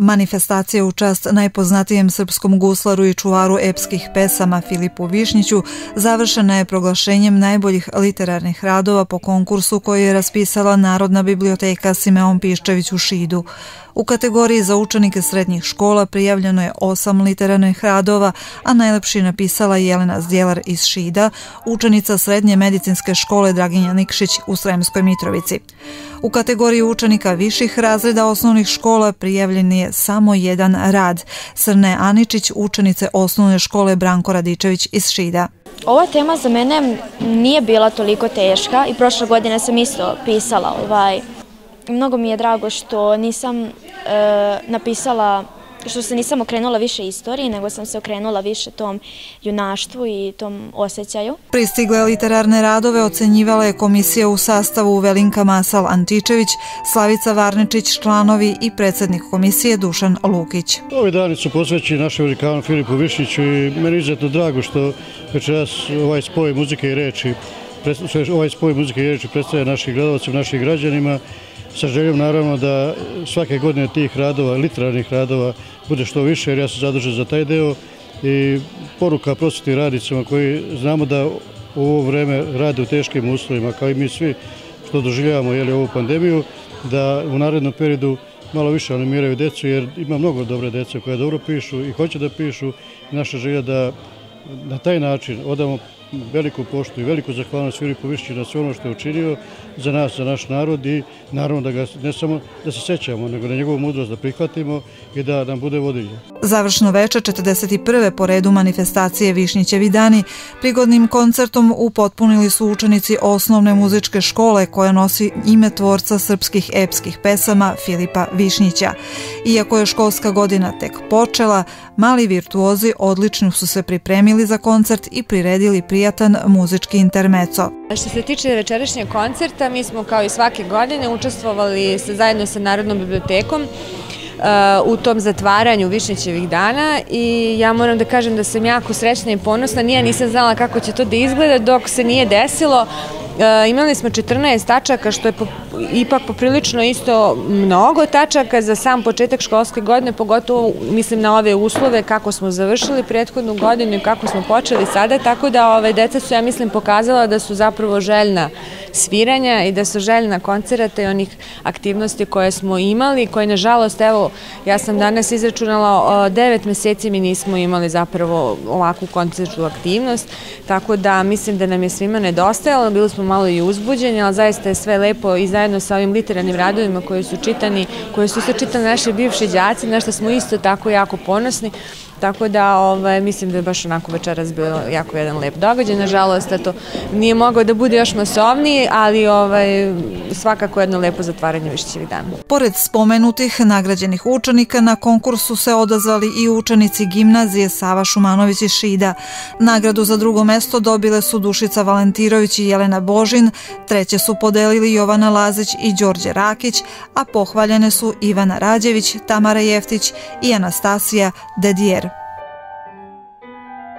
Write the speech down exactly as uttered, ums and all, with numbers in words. Manifestacija u čast najpoznatijem srpskom guslaru i čuvaru epskih pesama Filipu Višnjiću završena je proglašenjem najboljih literarnih radova po konkursu koji je raspisala Narodna biblioteka Simeon Piščević u Šidu. U kategoriji za učenike srednjih škola prijavljeno je osam literarnih radova, a najlepši napisala Jelena Zdjelar iz Šida, učenica Srednje medicinske škole Dragiša Nikšić u Sremskoj Mitrovici. U kategoriji učenika viših razreda osnovnih škola prijavljen je samo jedan rad, Srne Aničić, učenice osnovne škole Branko Radičević iz Šida. Ova tema za mene nije bila toliko teška i prošle godine sam isto pisala ovaj... Mnogo mi je drago što nisam e, napisala, što se nisam okrenula više istoriji, nego sam se okrenula više tom junaštvu i tom osjećaju. Pristigle literarne radove ocenjivala je komisija u sastavu Velinka Masal Antičević, Slavica Varničić, članovi i predsjednik komisije Dušan Lukić. Ovi dani su posvećeni našem velikanu Filipu Višnjiću i meni je izuzetno drago što večeras ovaj spoj muzike i reči, ovaj spoj muzike i reči predstavlja naših gledalacima, naših građanima, sa željom naravno da svake godine tih radova, literarnih radova, bude što više, jer ja sam zadužen za taj deo i poruka prosvetnim radnicima koji znamo da u ovo vreme rade u teškim uslovima, kao i mi svi što doživljavamo jeli, ovu pandemiju, da u narednom periodu malo više animiraju decu, jer ima mnogo dobre dece koja dobro pišu i hoće da pišu. Naša želja da na taj način odamo veliku poštu i veliku zahvalnost Filipu Višnjiću na sve ono što je učinio za nas, za naš narod i naravno da ga ne samo da se sećamo, nego da njegovu mudrost da prihvatimo i da nam bude vodilja. Završno veče četrdeset prve po redu manifestacije Višnjićevi dani prigodnim koncertom upotpunili su učenici osnovne muzičke škole koja nosi ime tvorca srpskih epskih pesama Filipa Višnjića. Iako je školska godina tek počela, mali virtuozi odlično su se pripremili za koncert i priredili pri prijatan muzički intermeco. Što se tiče večerašnjeg koncerta, mi smo kao i svake godine učestvovali zajedno sa Narodnom bibliotekom u tom zatvaranju Višnjićevih dana i ja moram da kažem da sam jako srećna i ponosna. Nije, nisam znala kako će to da izgleda dok se nije desilo. Imali smo četrnaest tačaka, što je ipak poprilično isto mnogo tačaka za sam početak školske godine, pogotovo mislim na ove uslove kako smo završili prethodnu godinu i kako smo počeli sada, tako da ove deca su, ja mislim, pokazala da su zapravo željna sviranja i da su željna koncerata i onih aktivnosti koje smo imali, koje nažalost, evo, ja sam danas izračunala, devet meseci mi nismo imali zapravo ovakvu koncertnu aktivnost, tako da mislim da nam je svima nedostajalo, bili smo malo i uzbuđeni, ali zaista je sve lepo i zajedno sa ovim literarnim radovima koji su čitani, koji su se čitali naši bivši đaci, na što smo isto tako jako ponosni, tako da ovaj, mislim da je baš onako večeras bilo jako jedan lep događaj, nažalost to nije mogao da bude još masovniji, ali ovaj, svakako jedno lepo zatvaranje Višnjićevih dana. Pored spomenutih nagrađenih učenika na konkursu se odazvali i učenici gimnazije Sava Šumanović i Šida. Nagradu za drugo mesto dobile su Dušica Valentirović i Jelena Božin, treće su podelili Jovana Lazić i Đorđe Rakić, a pohvaljene su Ivana Rađević, Tamara Jeftić i Anastasija Dedjer.